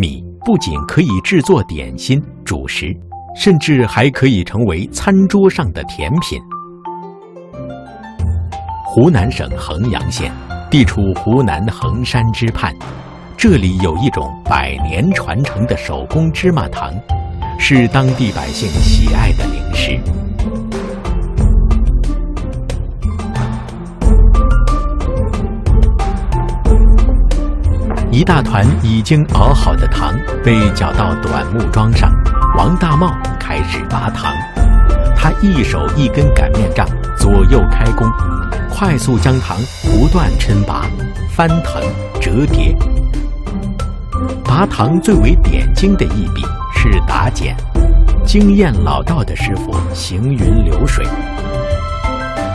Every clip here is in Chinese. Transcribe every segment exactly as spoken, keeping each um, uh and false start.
米不仅可以制作点心、主食，甚至还可以成为餐桌上的甜品。湖南省衡阳县地处湖南衡山之畔，这里有一种百年传承的手工芝麻糖，是当地百姓喜爱的零食。一大团已经熬好的糖被搅到短木桩上，王大茂开始拔糖。他一手一根擀面杖，左右开弓，快速将糖不断抻拔、翻腾、折叠。拔糖最为点睛的一笔是打茧，经验老道的师傅行云流水。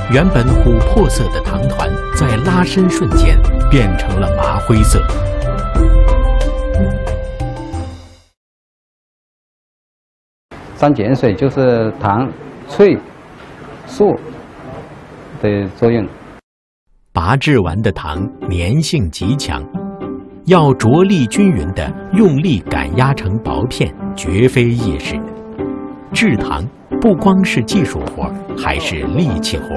原本琥珀色的糖团，在拉伸瞬间变成了麻灰色。粘碱水就是糖、萃、素的作用。拔制完的糖粘性极强，要着力均匀的用力擀压成薄片，绝非易事。制糖不光是技术活，还是力气活。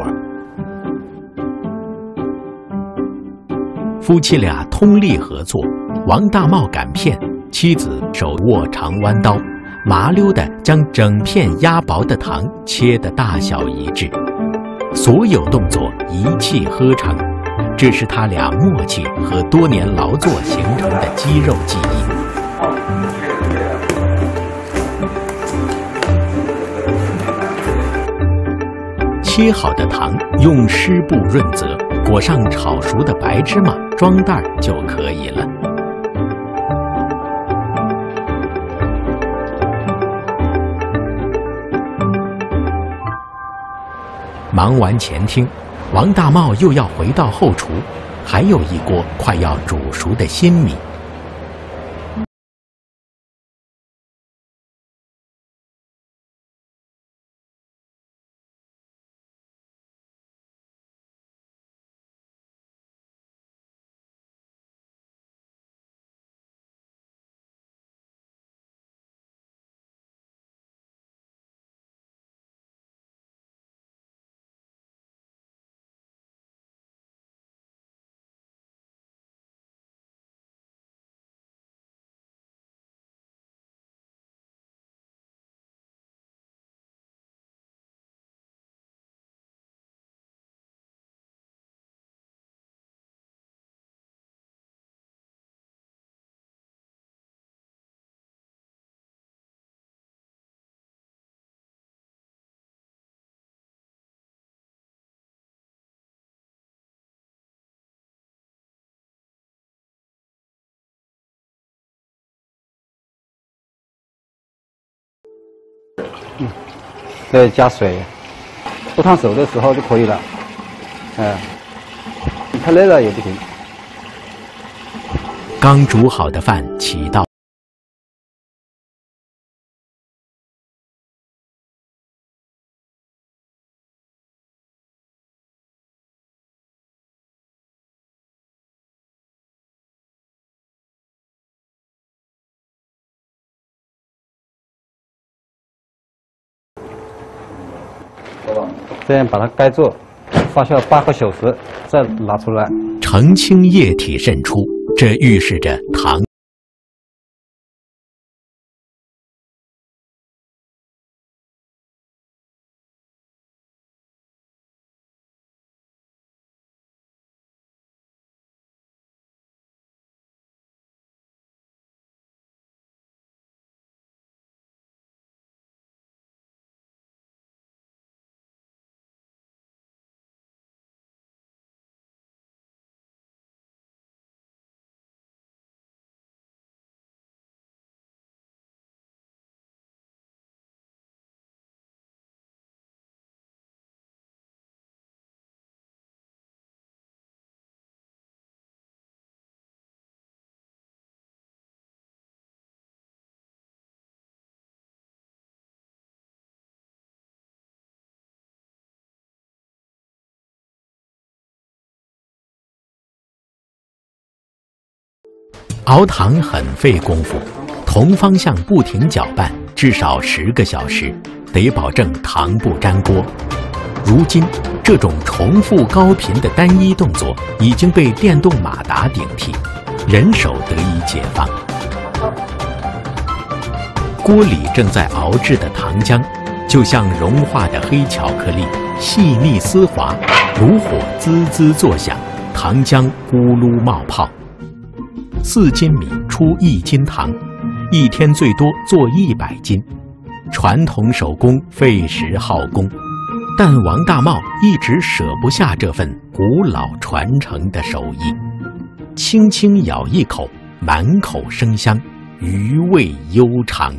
夫妻俩通力合作，王大茂擀片，妻子手握长弯刀，麻溜地将整片压薄的糖切得大小一致。所有动作一气呵成，这是他俩默契和多年劳作形成的肌肉记忆。切好的糖用湿布润泽，裹上炒熟的白芝麻，装袋就可以了。忙完前厅，王大茂又要回到后厨，还有一锅快要煮熟的新米。嗯，再加水，不烫手的时候就可以了。嗯，太累了也不行。刚煮好的饭起到这样把它盖住，发酵八个小时，再拿出来。澄清液体渗出，这预示着糖。熬糖很费功夫，同方向不停搅拌，至少十个小时，得保证糖不粘锅。如今，这种重复高频的单一动作已经被电动马达顶替，人手得以解放。锅里正在熬制的糖浆，就像融化的黑巧克力，细腻丝滑，炉火滋滋作响，糖浆咕噜冒泡。四斤米出一斤糖，一天最多做一百斤。传统手工费时耗工，但王大茂一直舍不下这份古老传承的手艺。轻轻咬一口，满口生香，余味悠长。